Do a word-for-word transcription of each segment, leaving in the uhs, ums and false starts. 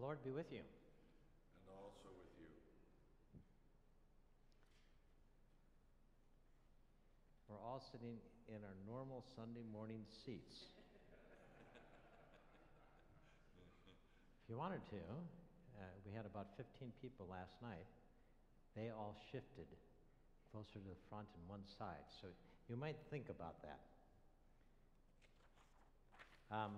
Lord be with you. And also with you. We're all sitting in our normal Sunday morning seats. If you wanted to, uh, we had about fifteen people last night. They all shifted closer to the front and one side. So you might think about that. Um,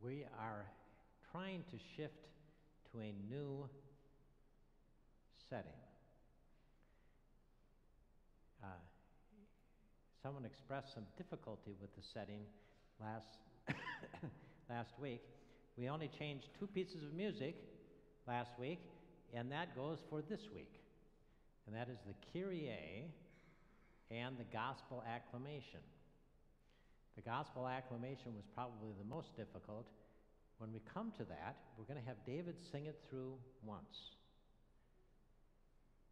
we are trying to shift to a new setting. Uh, someone expressed some difficulty with the setting last last week. We only changed two pieces of music last week, and that goes for this week. And that is the Kyrie and the Gospel Acclamation. The Gospel Acclamation was probably the most difficult. When we come to that, we're going to have David sing it through once.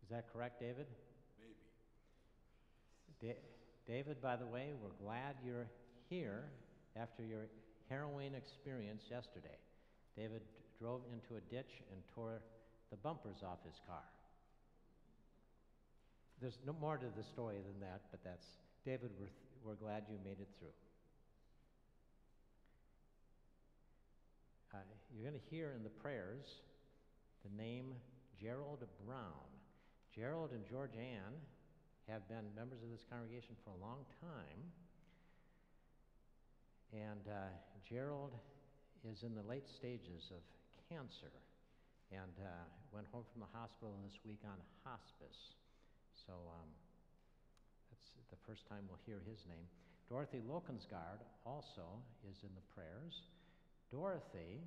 Is that correct, David? Maybe. Da- David, by the way, we're glad you're here after your harrowing experience yesterday. David drove into a ditch and tore the bumpers off his car. There's no more to the story than that, but that's, David, we're, th- we're glad you made it through. Uh, you're going to hear in the prayers the name Gerald Brown. Gerald and George Ann have been members of this congregation for a long time. And uh, Gerald is in the late stages of cancer and uh, went home from the hospital this week on hospice. So um, that's the first time we'll hear his name. Dorothy Lokensgaard also is in the prayers. Dorothy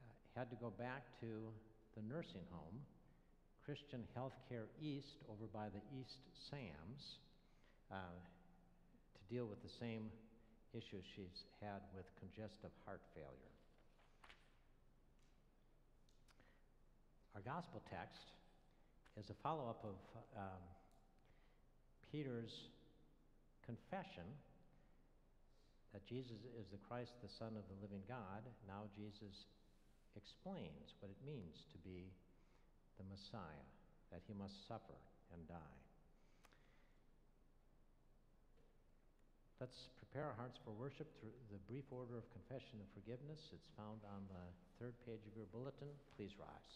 uh, had to go back to the nursing home, Christian Healthcare East, over by the East Sams, uh, to deal with the same issues she's had with congestive heart failure. Our gospel text is a follow-up of um, Peter's confession that Jesus is the Christ, the Son of the living God. Now Jesus explains what it means to be the Messiah, that he must suffer and die. Let's prepare our hearts for worship through the brief order of confession and forgiveness. It's found on the third page of your bulletin. Please rise.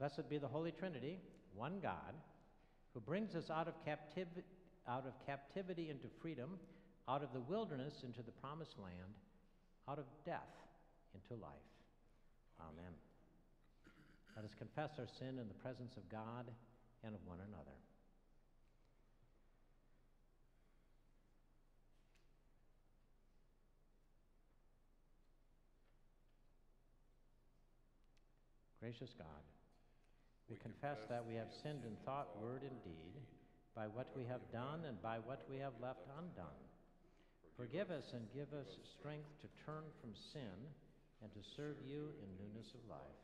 Blessed be the Holy Trinity, one God, who brings us out of captivity, out of captivity into freedom, out of the wilderness into the promised land, out of death into life. Amen. Let us confess our sin in the presence of God and of one another. Gracious God, we, we confess, confess that we have sinned in thought, word, and deed, by what we have done and by what we have left undone. Forgive us and give us strength to turn from sin and to serve you in newness of life.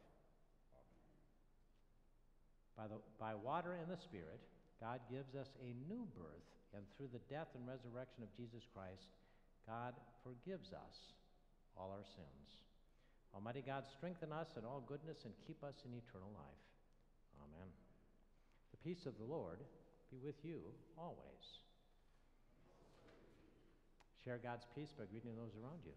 By the, by water and the Spirit, God gives us a new birth, and through the death and resurrection of Jesus Christ, God forgives us all our sins. Almighty God, strengthen us in all goodness and keep us in eternal life. Amen. The peace of the Lord be with you always. Share God's peace by greeting those around you.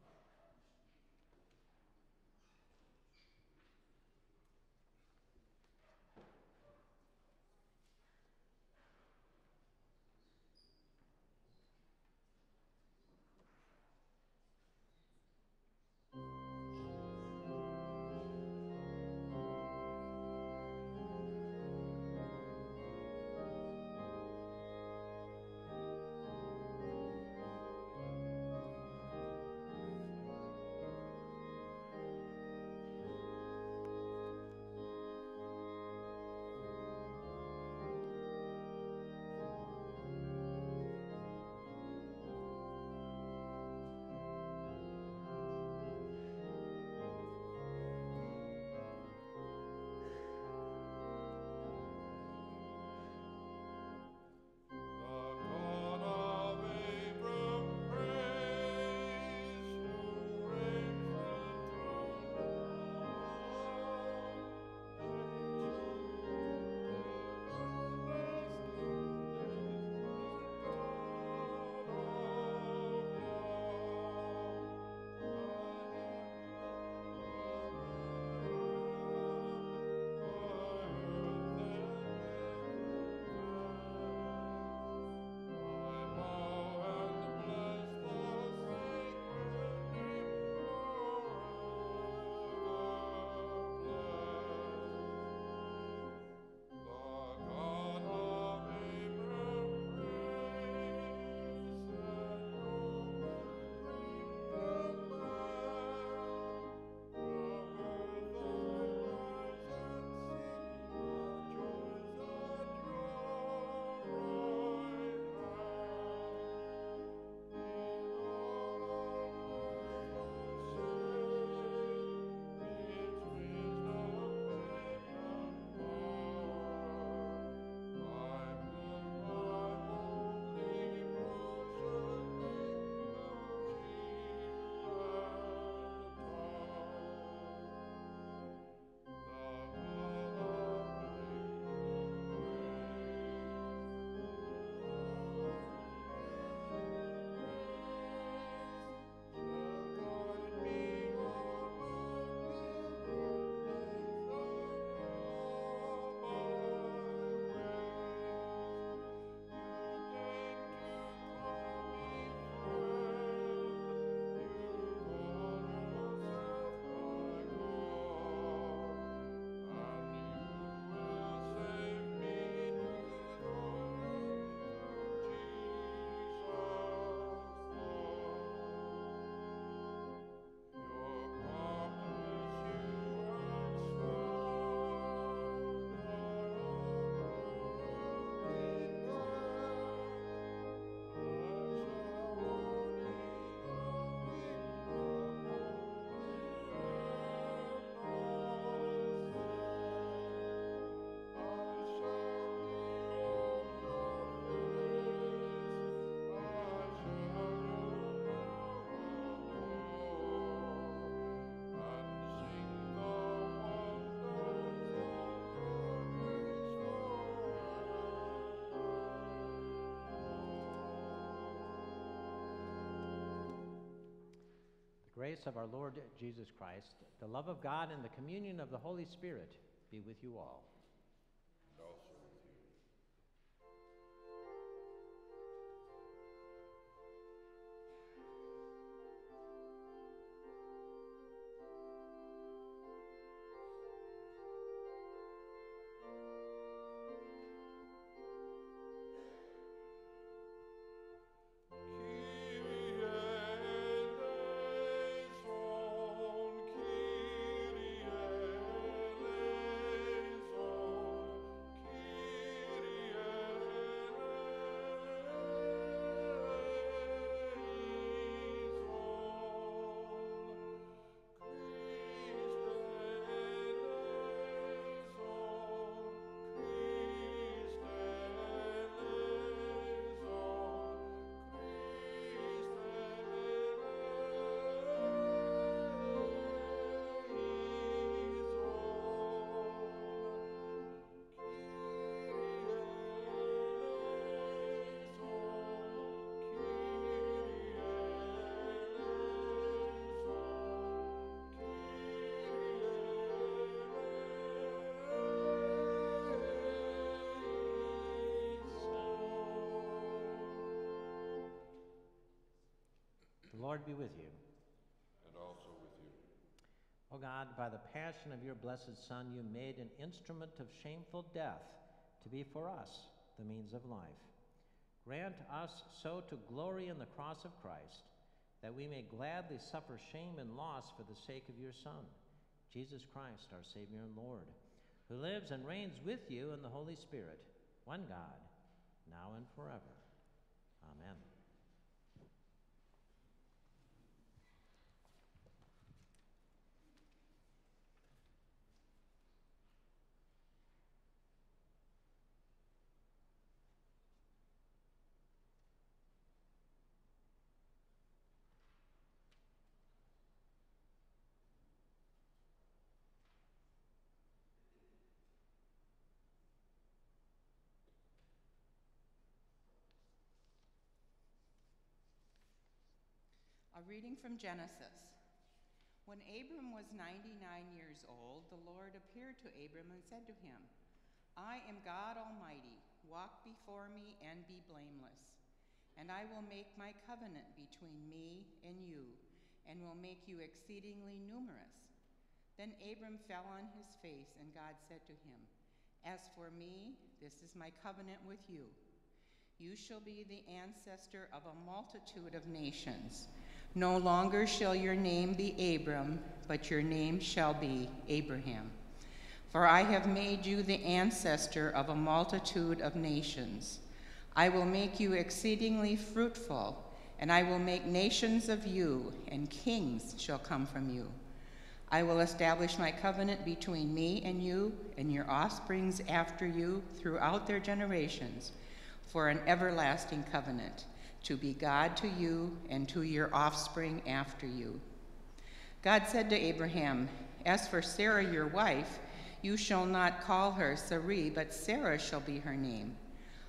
grace of our Lord Jesus Christ, the love of God, and the communion of the Holy Spirit be with you all. And also with you. Lord be with you. And also with you. O God, by the passion of your blessed Son, you made an instrument of shameful death to be for us the means of life. Grant us so to glory in the cross of Christ, that we may gladly suffer shame and loss for the sake of your Son, Jesus Christ, our Savior and Lord, who lives and reigns with you in the Holy Spirit, one God, now and forever. Amen. A reading from Genesis. When Abram was ninety-nine years old, the Lord appeared to Abram and said to him, I am God Almighty, walk before me and be blameless. And I will make my covenant between me and you, and will make you exceedingly numerous. Then Abram fell on his face, and God said to him, as for me, this is my covenant with you. You shall be the ancestor of a multitude of nations. No longer shall your name be Abram, but your name shall be Abraham. For I have made you the ancestor of a multitude of nations. I will make you exceedingly fruitful, and I will make nations of you, and kings shall come from you. I will establish my covenant between me and you, and your offsprings after you throughout their generations, for an everlasting covenant, to be God to you and to your offspring after you. God said to Abraham, as for Sarah your wife, you shall not call her Sarai, but Sarah shall be her name.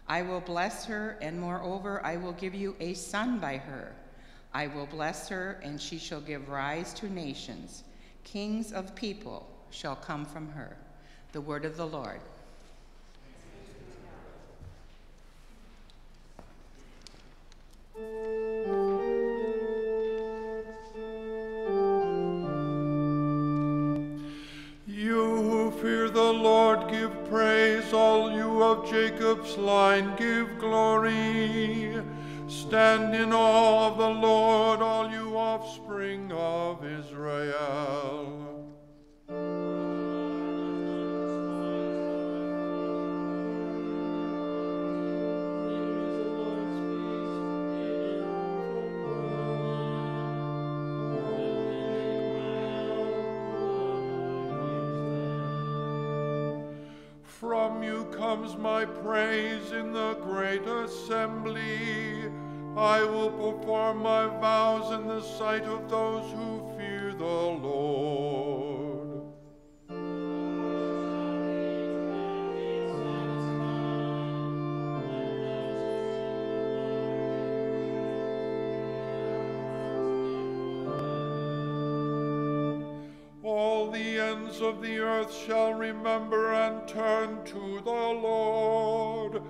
I will bless her, and moreover I will give you a son by her. I will bless her, and she shall give rise to nations. Kings of people shall come from her. The word of the Lord. The Lord, give praise, all you of Jacob's line, give glory. Stand in awe of the Lord, all you offspring of Israel. From you comes my praise in the great assembly. I will perform my vows in the sight of those who fear the Lord. ends of the earth shall remember and turn to the Lord.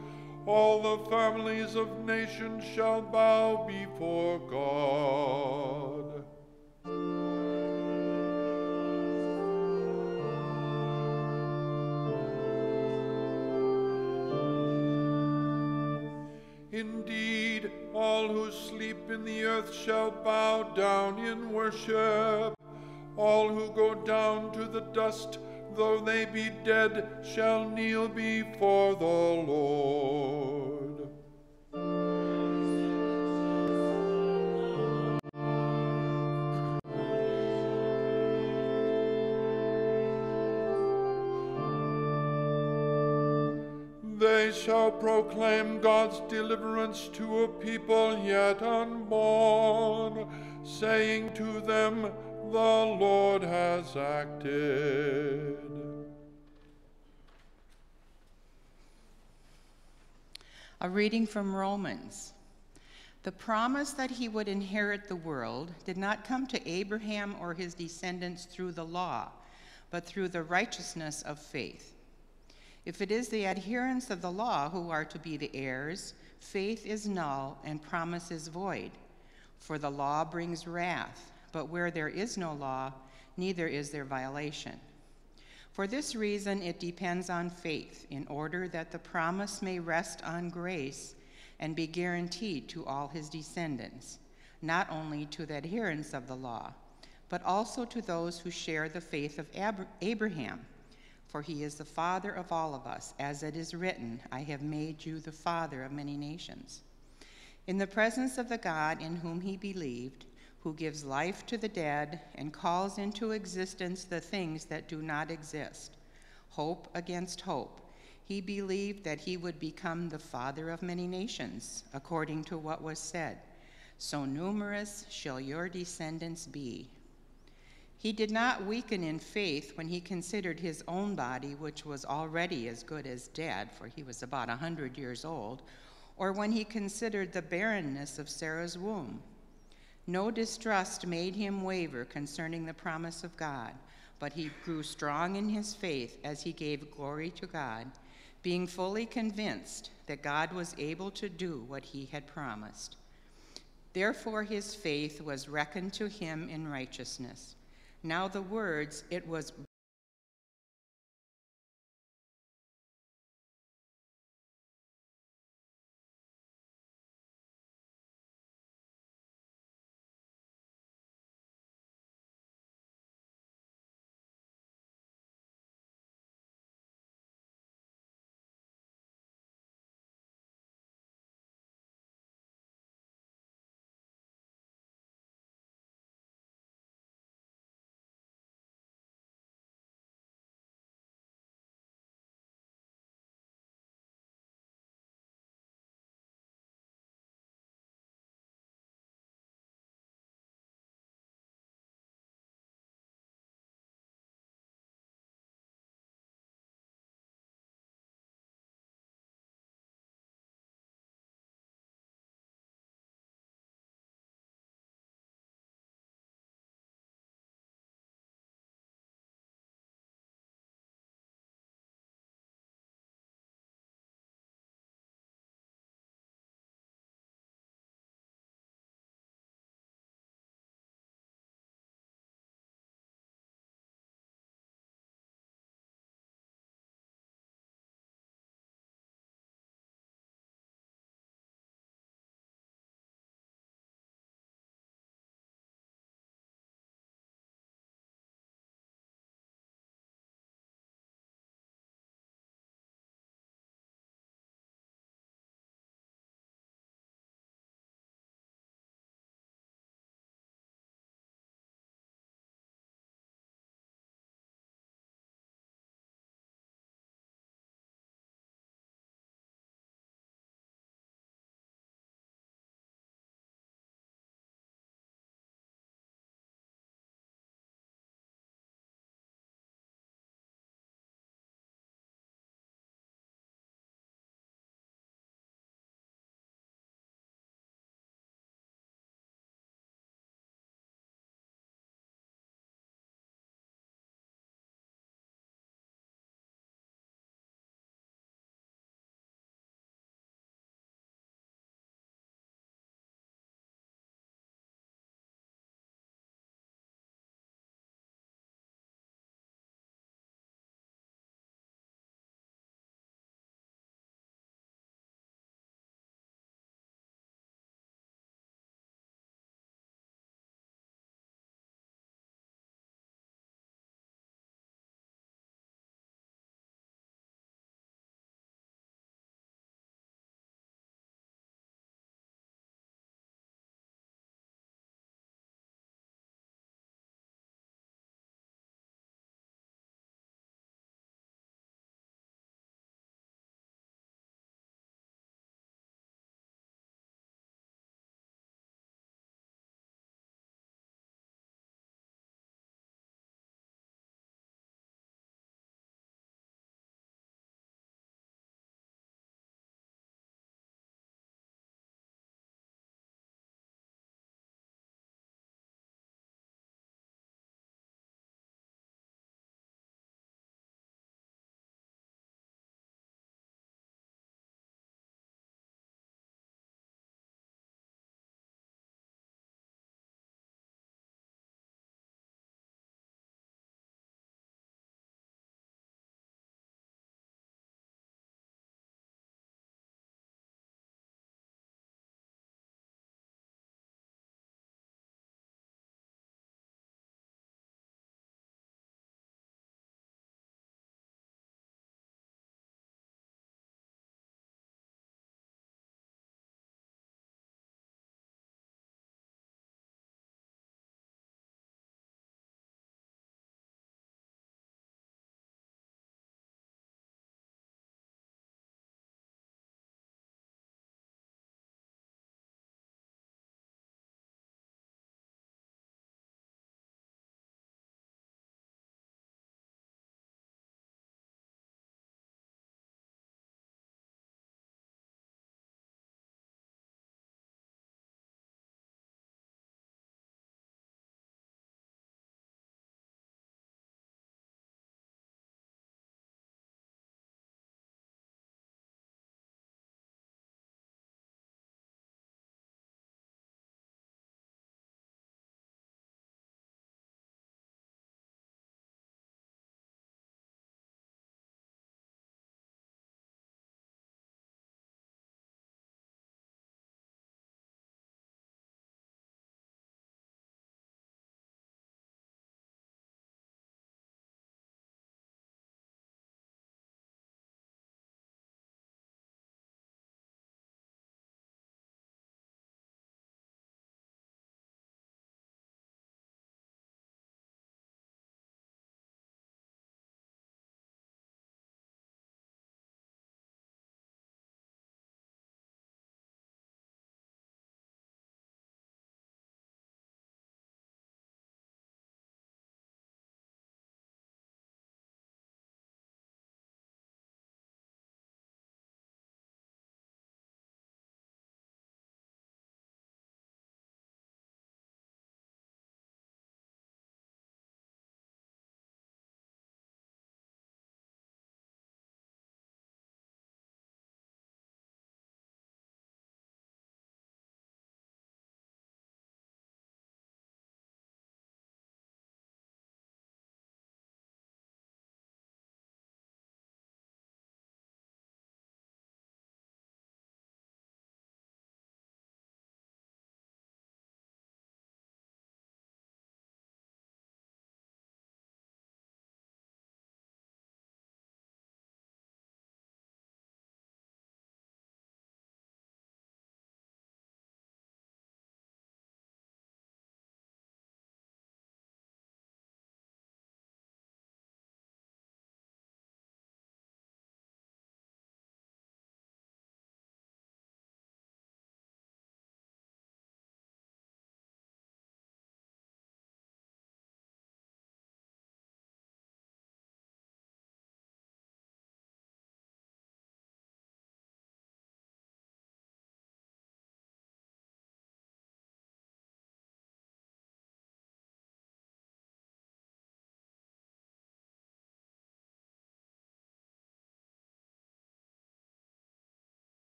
All the families of nations shall bow before God. Indeed, all who sleep in the earth shall bow down in worship. All who go down to the dust, though they be dead, shall kneel before the Lord. They shall proclaim God's deliverance to a people yet unborn, saying to them, "The Lord has acted." A reading from Romans. The promise that he would inherit the world did not come to Abraham or his descendants through the law, but through the righteousness of faith. If it is the adherents of the law who are to be the heirs, faith is null and promise is void. For the law brings wrath, but where there is no law, neither is there violation. For this reason, it depends on faith, in order that the promise may rest on grace and be guaranteed to all his descendants, not only to the adherents of the law, but also to those who share the faith of Ab- Abraham. For he is the father of all of us, as it is written, "I have made you the father of many nations." In the presence of the God in whom he believed, who gives life to the dead and calls into existence the things that do not exist. Hope against hope, he believed that he would become the father of many nations, according to what was said, "So numerous shall your descendants be." He did not weaken in faith when he considered his own body, which was already as good as dead, for he was about a hundred years old, or when he considered the barrenness of Sarah's womb. No distrust made him waver concerning the promise of God, but he grew strong in his faith as he gave glory to God, being fully convinced that God was able to do what he had promised. Therefore his faith was reckoned to him in righteousness. Now the words, "It was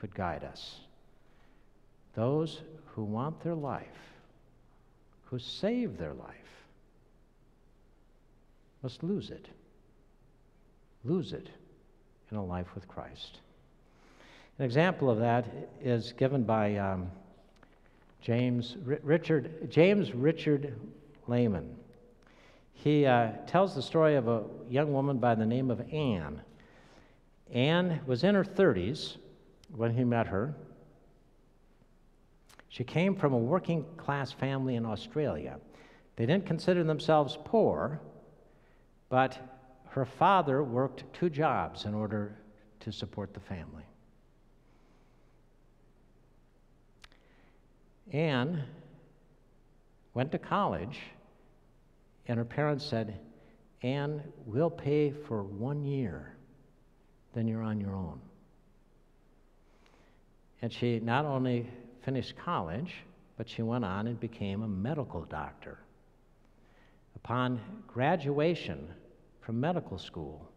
could guide us. Those who want their life, who save their life, must lose it. Lose it in a life with Christ. An example of that is given by um, James Richard James Richard Layman. He uh, tells the story of a young woman by the name of Anne. Anne was in her thirties when he met her. She came from a working-class family in Australia. They didn't consider themselves poor, but her father worked two jobs in order to support the family. Anne went to college, and her parents said, "Anne, we'll pay for one year, then you're on your own." And she not only finished college, but she went on and became a medical doctor. Upon graduation from medical school,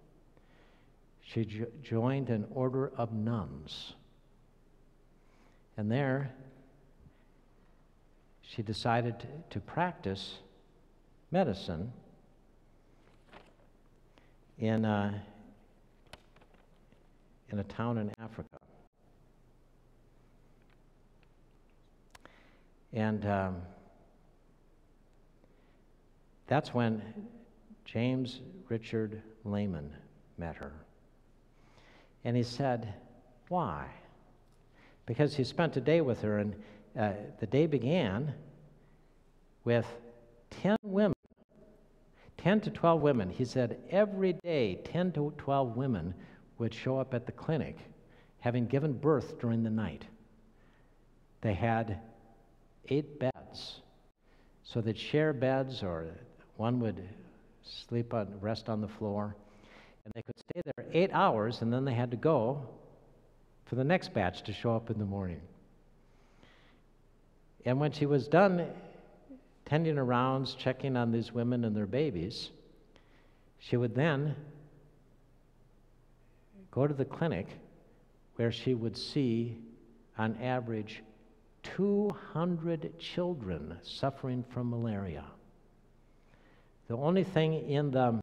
she jo joined an order of nuns. And there, she decided to, to practice medicine in, uh, in a town in Africa. And um, that's when James Richard Layman met her. And he said, why? Because he spent a day with her, and uh, the day began with ten women, ten to twelve women. He said every day ten to twelve women would show up at the clinic having given birth during the night. They had eight beds, so they'd share beds, or one would sleep on, rest on the floor, and they could stay there eight hours, and then they had to go for the next batch to show up in the morning. And when she was done tending her rounds, checking on these women and their babies, she would then go to the clinic, where she would see, on average, two hundred children suffering from malaria. The only thing in, the,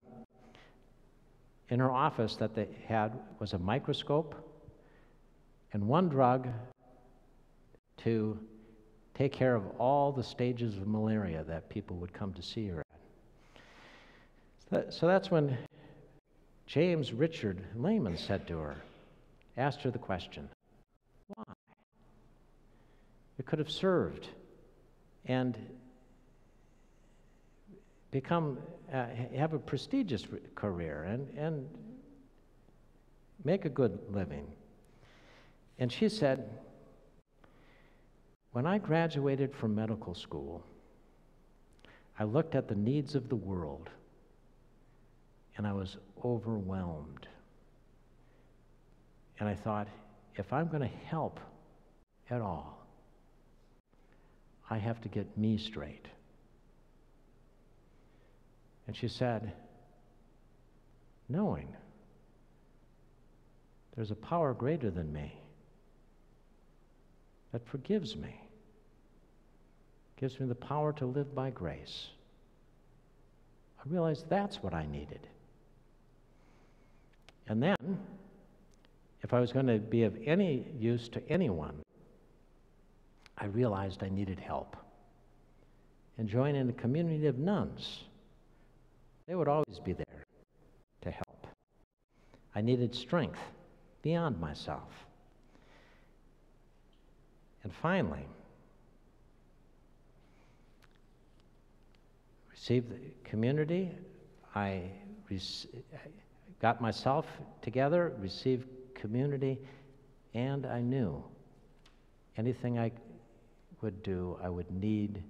in her office that they had was a microscope and one drug to take care of all the stages of malaria that people would come to see her at. So that's when James Richard Layman said to her, asked her the question, why? You could have served and become, uh, have a prestigious career and, and make a good living. And she said, when I graduated from medical school, I looked at the needs of the world and I was overwhelmed. And I thought, if I'm going to help at all, I have to get me straight. And she said, knowing there's a power greater than me that forgives me, gives me the power to live by grace, I realized that's what I needed. And then, if I was going to be of any use to anyone, I realized I needed help. And joining a community of nuns, they would always be there to help. I needed strength beyond myself. And finally, received the community. I got myself together, received community, and I knew anything I would do, I would need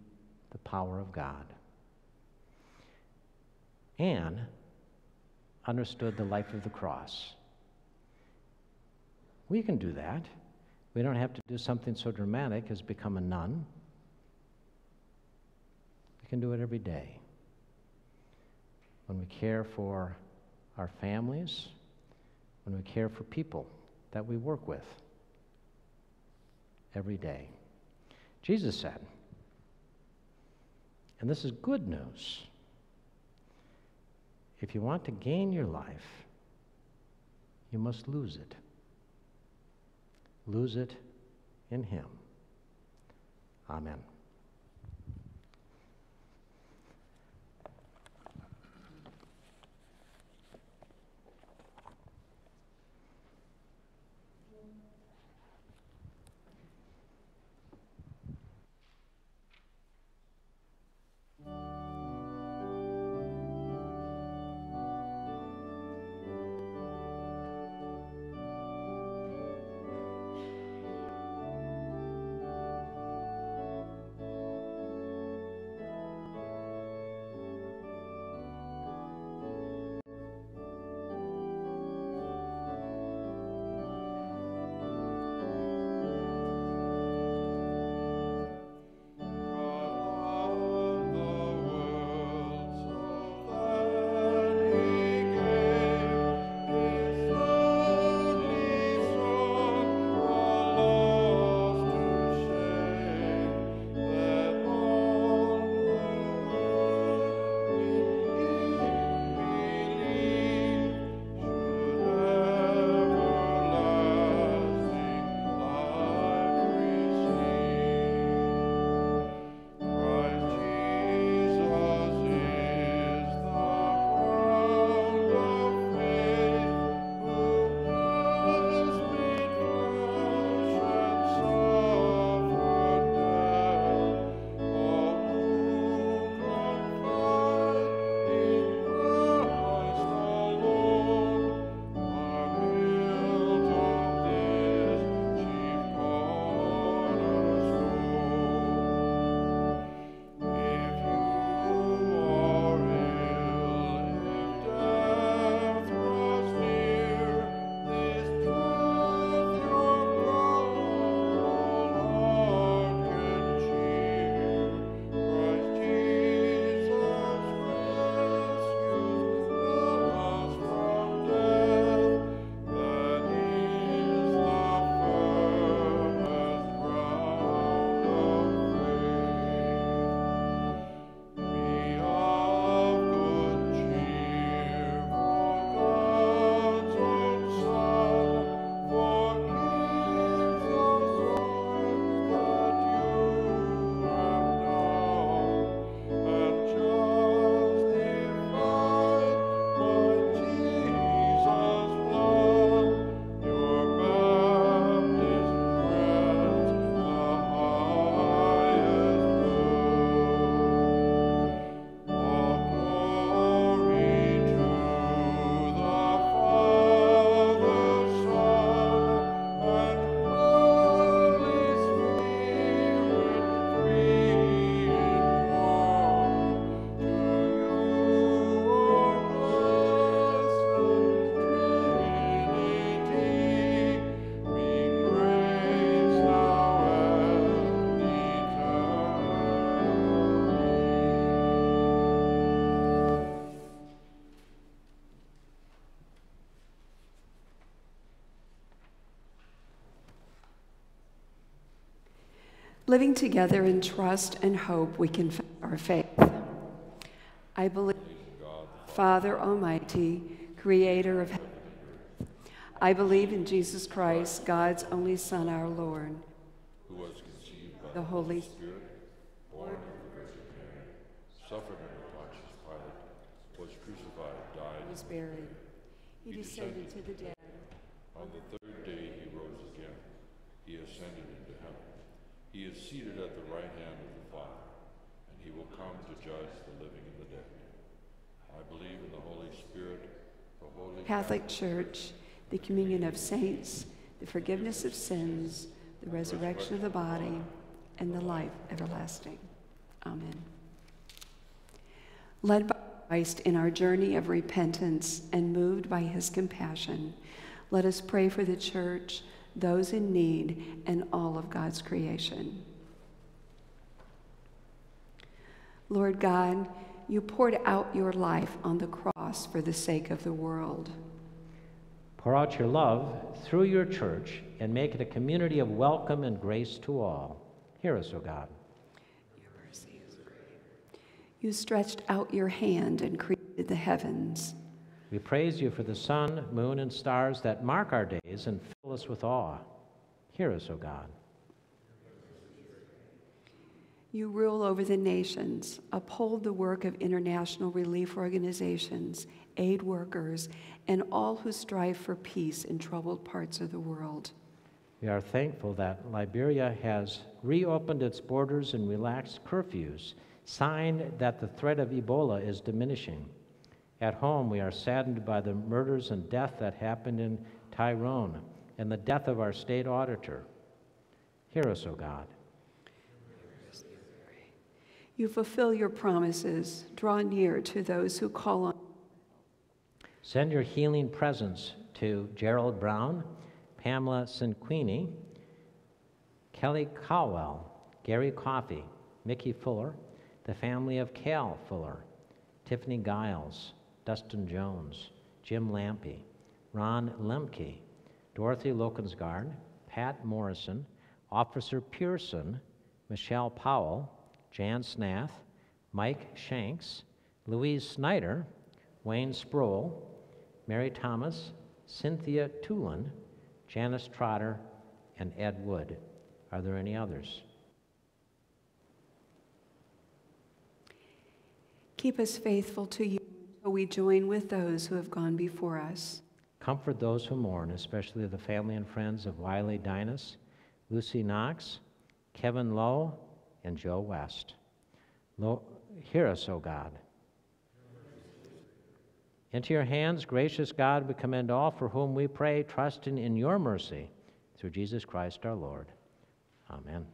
the power of God. Anne understood the life of the cross. We can do that. We don't have to do something so dramatic as become a nun. We can do it every day. When we care for our families, when we care for people that we work with, every day. Jesus said, and this is good news, if you want to gain your life, you must lose it. Lose it in him. Amen. Living together in trust and hope, we confess our faith. I believe in God, Father Almighty, creator of heaven. I believe in Jesus Christ, God's only Son, our Lord, who was conceived by the Holy Spirit, born of the Virgin Mary, suffered under Pontius Pilate, was crucified, died, was buried. He descended to the dead. On the third day he rose again. He ascended into heaven. He is seated at the right hand of the Father, and he will come to judge the living and the dead. I believe in the Holy Spirit, the Holy Catholic Church, the communion of saints, the forgiveness of sins, the resurrection of the body, and the life everlasting. Amen. Led by Christ in our journey of repentance and moved by his compassion, let us pray for the Church, those in need, and all of God's creation. Lord God, you poured out your life on the cross for the sake of the world. Pour out your love through your church and make it a community of welcome and grace to all. Hear us, O God. Your mercy is great. You stretched out your hand and created the heavens. We praise you for the sun, moon, and stars that mark our days and fill us with awe. Hear us, O God. You rule over the nations, uphold the work of international relief organizations, aid workers, and all who strive for peace in troubled parts of the world. We are thankful that Liberia has reopened its borders and relaxed curfews, sign that the threat of Ebola is diminishing. At home, we are saddened by the murders and death that happened in Tyrone and the death of our state auditor. Hear us, O God. You fulfill your promises. Draw near to those who call on. Send your healing presence to Gerald Brown, Pamela Cinquini, Kelly Cowell, Gary Coffey, Mickey Fuller, the family of Cal Fuller, Tiffany Giles, Dustin Jones, Jim Lampe, Ron Lemke, Dorothy Lokensgaard, Pat Morrison, Officer Pearson, Michelle Powell, Jan Snath, Mike Shanks, Louise Snyder, Wayne Sproul, Mary Thomas, Cynthia Tulin, Janice Trotter, and Ed Wood. Are there any others? Keep us faithful to you until we join with those who have gone before us. Comfort those who mourn, especially the family and friends of Wiley Dynas, Lucy Knox, Kevin Lowe, and Joe West. Lo Hear us, O God. Into your hands, gracious God, we commend all for whom we pray, trusting in your mercy, through Jesus Christ our Lord. Amen.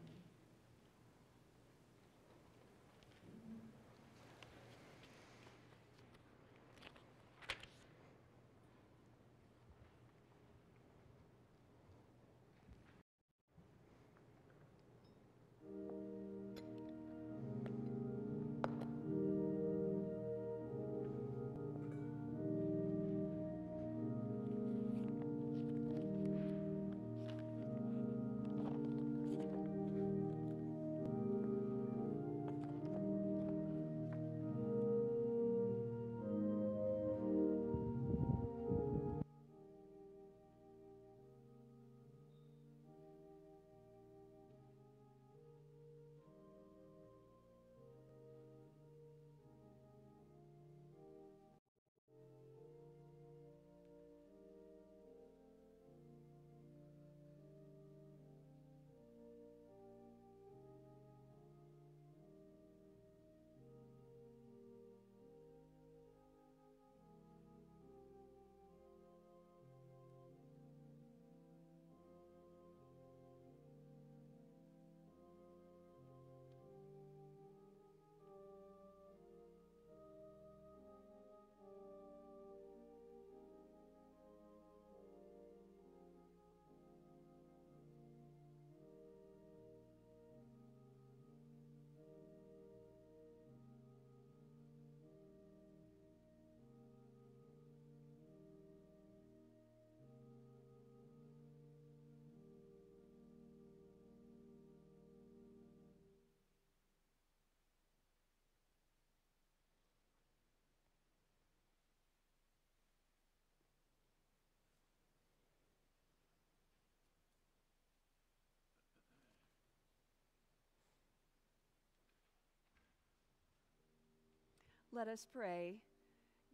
Let us pray.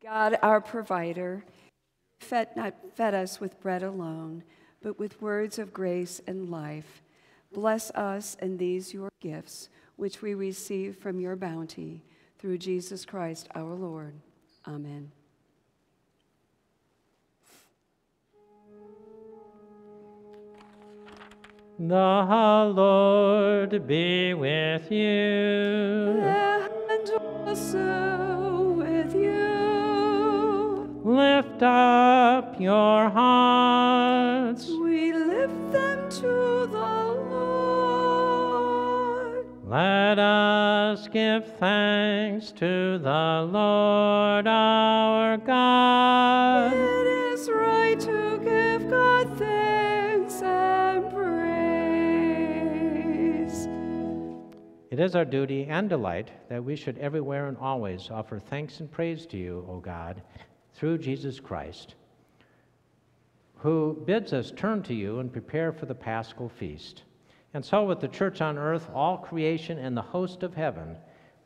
God, our provider, fed not fed us with bread alone, but with words of grace and life. Bless us and these your gifts, which we receive from your bounty, through Jesus Christ our Lord. Amen. The Lord be with you. And also with you. Lift up your hearts. We lift them to the Lord. Let us give thanks to the Lord our God. It is right to give is our duty and delight that we should everywhere and always offer thanks and praise to you, O God, through Jesus Christ, who bids us turn to you and prepare for the Paschal feast. And so with the church on earth, all creation, and the host of heaven,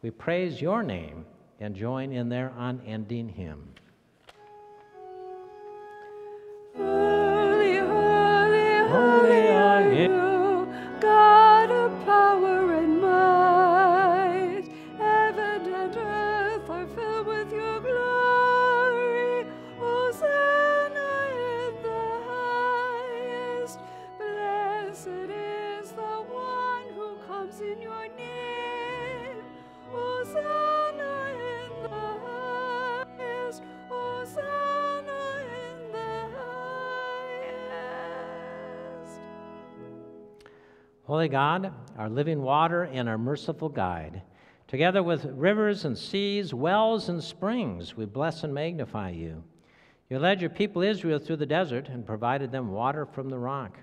we praise your name and join in their unending hymn. Holy, holy, holy are you, God of power and might. Heaven and earth are filled with your glory. Hosanna in the highest. Blessed is the one who comes in your name. Hosanna. Holy God, our living water and our merciful guide, together with rivers and seas, wells and springs, we bless and magnify you. You led your people Israel through the desert and provided them water from the rock.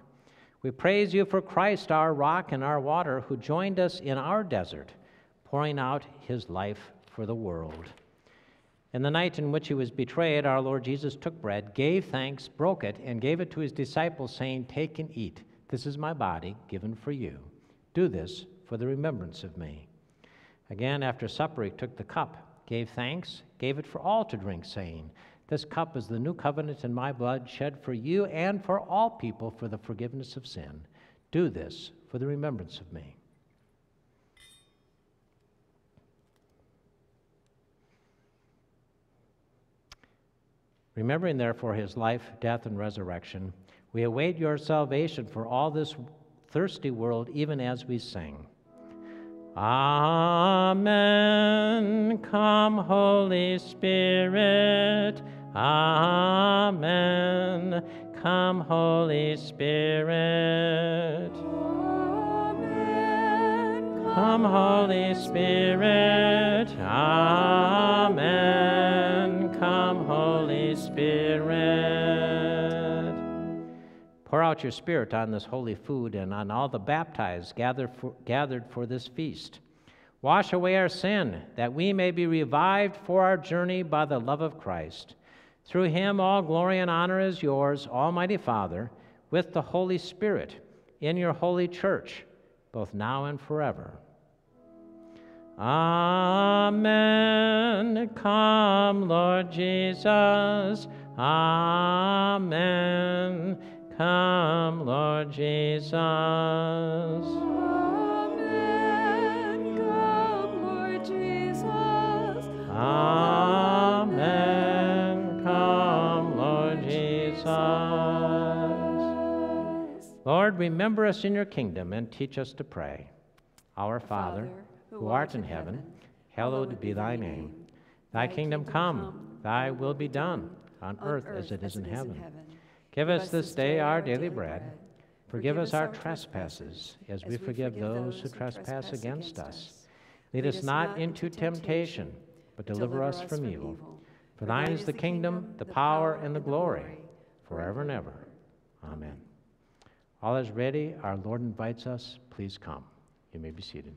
We praise you for Christ, our rock and our water, who joined us in our desert, pouring out his life for the world. In the night in which he was betrayed, our Lord Jesus took bread, gave thanks, broke it, and gave it to his disciples, saying, "Take and eat. This is my body given for you. Do this for the remembrance of me." Again, after supper, he took the cup, gave thanks, gave it for all to drink, saying, "This cup is the new covenant in my blood, shed for you and for all people for the forgiveness of sin. Do this for the remembrance of me." Remembering, therefore, his life, death, and resurrection, we await your salvation for all this thirsty world, even as we sing. Amen. Come, Holy Spirit. Amen. Come, Holy Spirit. Amen. Come, Holy Spirit. Amen. Come, Holy Spirit. Pour out your Spirit on this holy food and on all the baptized gathered for, gathered for this feast. Wash away our sin, that we may be revived for our journey by the love of Christ. Through him all glory and honor is yours, Almighty Father, with the Holy Spirit, in your holy church, both now and forever. Amen. Come, Lord Jesus. Amen. Come, Lord Jesus. Amen. Come, Lord Jesus. Amen. Come, Lord Jesus. Lord, remember us in your kingdom and teach us to pray. Our Father, who art in heaven, hallowed be thy name. Thy kingdom come, thy will be done, on earth as it is in heaven. Give us this day our daily bread. Forgive us our trespasses, as we forgive those who trespass against us. Lead us not into temptation, but deliver us from evil. For thine is the kingdom, the power, and the glory, forever and ever. Amen. All is ready. Our Lord invites us. Please come. You may be seated.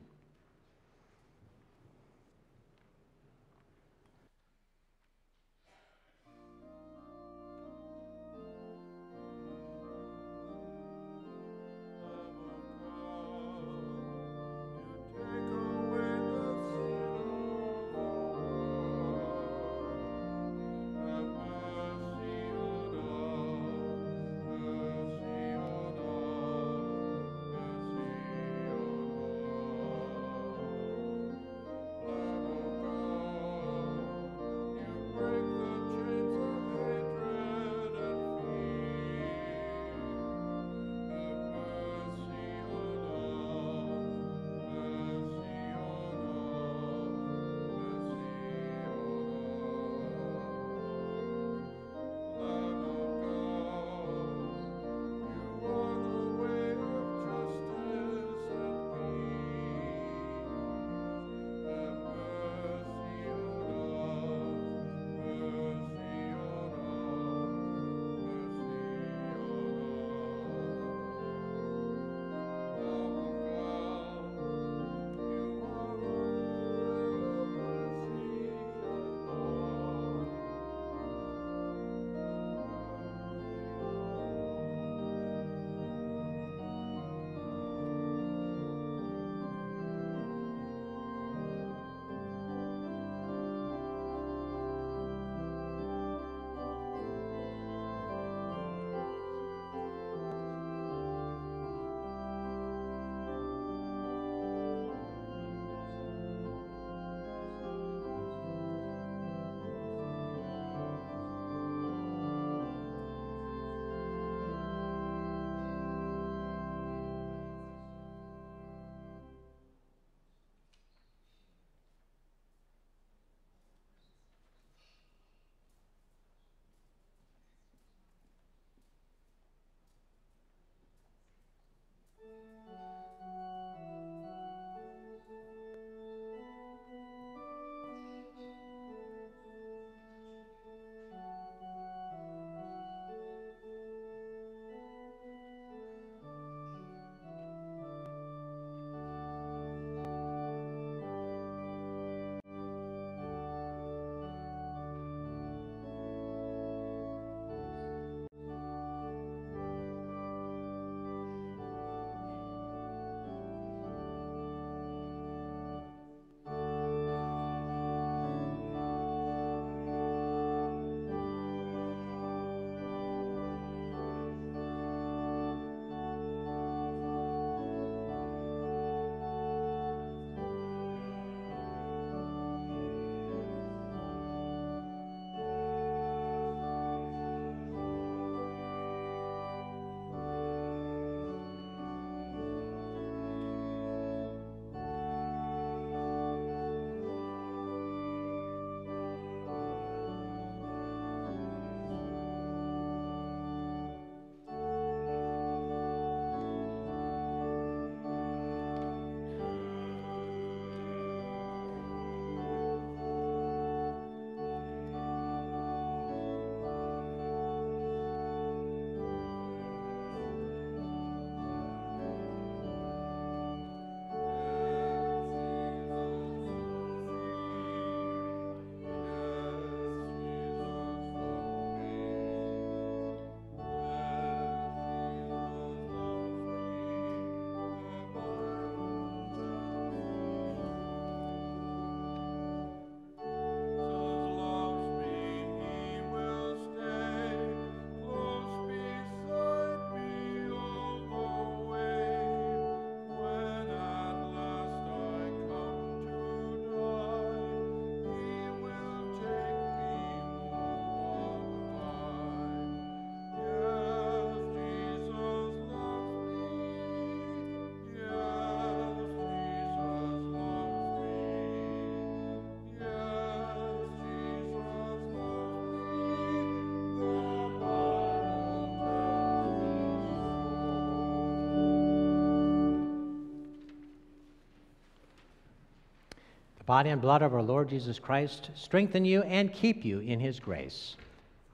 body and blood of our Lord Jesus Christ strengthen you and keep you in his grace.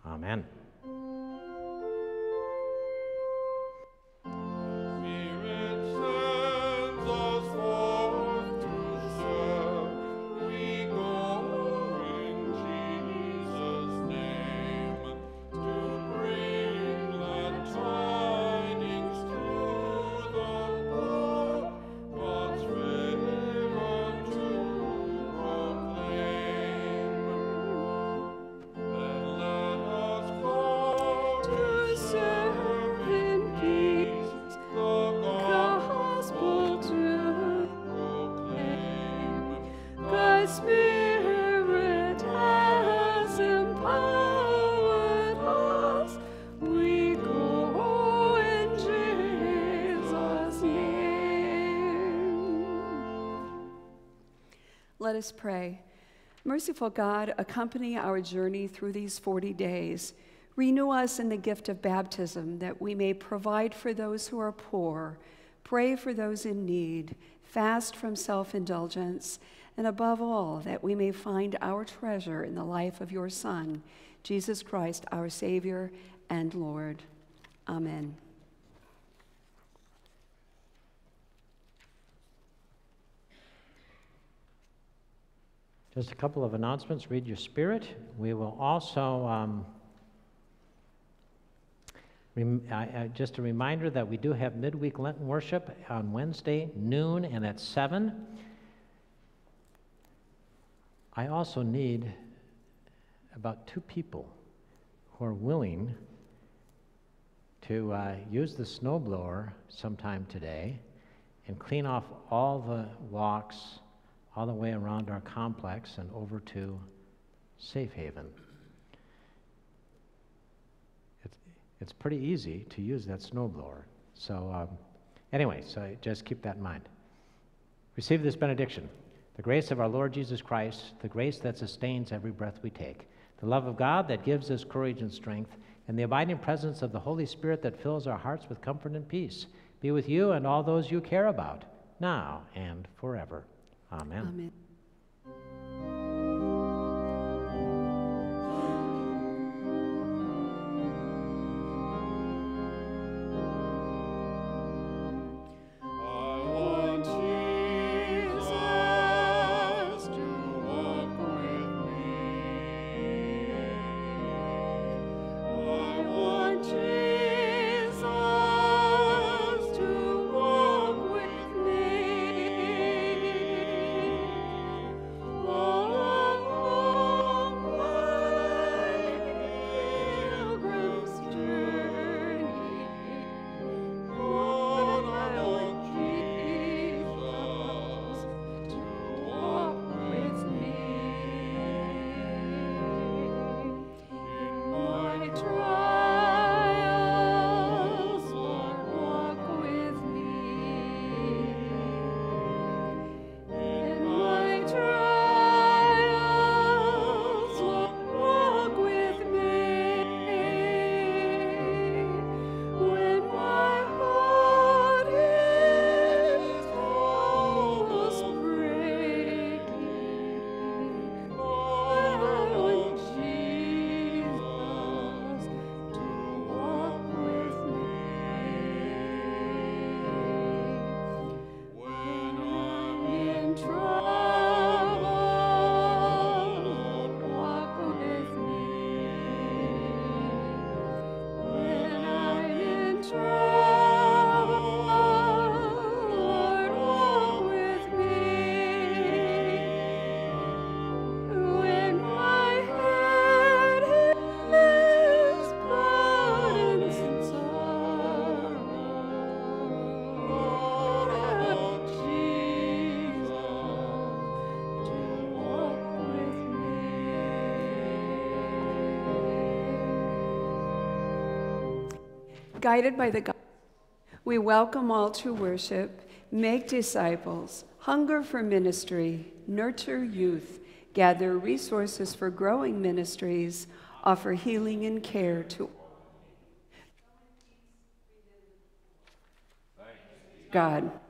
Amen. Let us pray. Merciful God, accompany our journey through these forty days. Renew us in the gift of baptism, that we may provide for those who are poor, pray for those in need, fast from self-indulgence, and above all, that we may find our treasure in the life of your Son, Jesus Christ, our Savior and Lord. Amen. Just a couple of announcements. Read your spirit. We will also, um, rem uh, uh, just a reminder that we do have midweek Lenten worship on Wednesday, noon, and at seven. I also need about two people who are willing to uh, use the snowblower sometime today and clean off all the walks all the way around our complex and over to Safe Haven. It's, it's pretty easy to use that snowblower. So um, anyway, so just keep that in mind. Receive this benediction. The grace of our Lord Jesus Christ, the grace that sustains every breath we take, the love of God that gives us courage and strength, and the abiding presence of the Holy Spirit that fills our hearts with comfort and peace, be with you and all those you care about, now and forever. Amen. Amen. Guided by the God, we welcome all to worship, make disciples, hunger for ministry, nurture youth, gather resources for growing ministries, offer healing and care to God.